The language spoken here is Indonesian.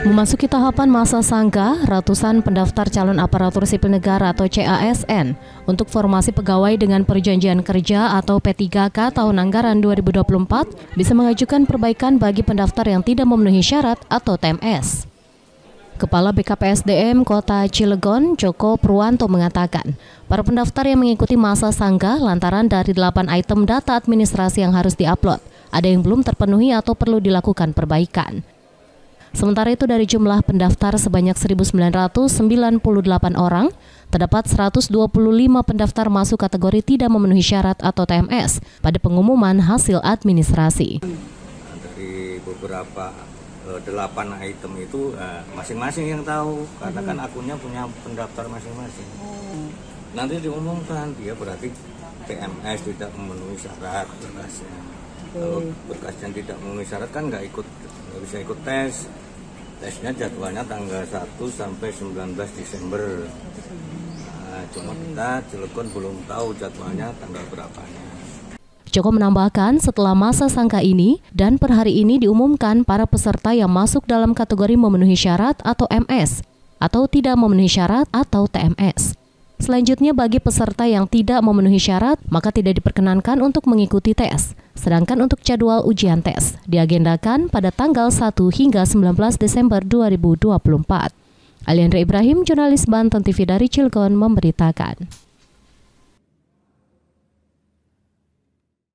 Memasuki tahapan masa sangka, ratusan pendaftar calon aparatur sipil negara atau CASN untuk formasi pegawai dengan perjanjian kerja atau P3K tahun anggaran 2024 bisa mengajukan perbaikan bagi pendaftar yang tidak memenuhi syarat atau TMS. Kepala BKPSDM Kota Cilegon, Joko Purwanto mengatakan, para pendaftar yang mengikuti masa sangka lantaran dari 8 item data administrasi yang harus diupload, ada yang belum terpenuhi atau perlu dilakukan perbaikan. Sementara itu dari jumlah pendaftar sebanyak 1.998 orang, terdapat 125 pendaftar masuk kategori tidak memenuhi syarat atau TMS pada pengumuman hasil administrasi. Dari beberapa 8 item itu masing-masing yang tahu, karena kan akunnya punya pendaftar masing-masing. Nanti diumumkan dia berarti TMS tidak memenuhi syarat berkasnya. Kalau berkas yang tidak memenuhi syarat kan nggak bisa ikut tes. Tesnya jadwalnya tanggal 1 sampai 19 Desember. Nah, cuma kita Cilegon belum tahu jadwalnya tanggal berapanya. Joko menambahkan setelah masa sangka ini dan per hari ini diumumkan para peserta yang masuk dalam kategori memenuhi syarat atau MS atau tidak memenuhi syarat atau TMS. Selanjutnya bagi peserta yang tidak memenuhi syarat, maka tidak diperkenankan untuk mengikuti tes. Sedangkan untuk jadwal ujian tes, diagendakan pada tanggal 1 hingga 19 Desember 2024. Aliandra Ibrahim, jurnalis Banten TV dari Cilegon, memberitakan.